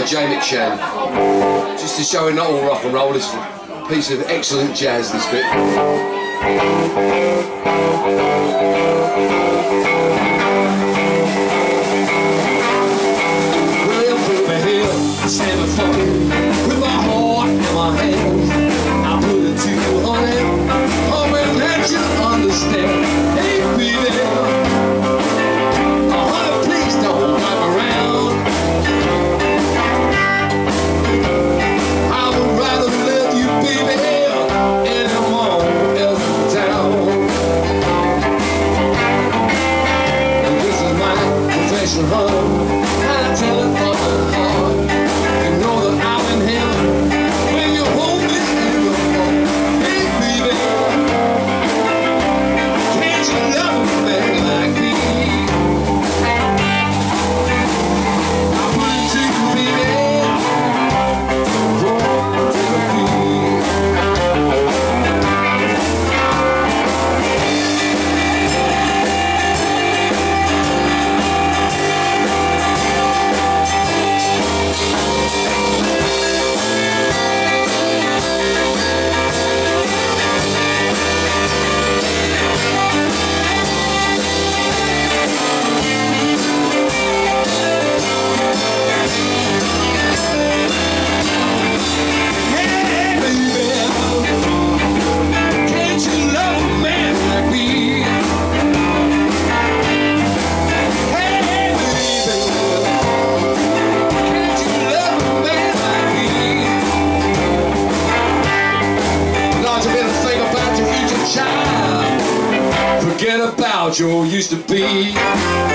by Jay McShann. Just to show you not all rock and roll, it's a piece of excellent jazz, this bit. Forget about you used to be.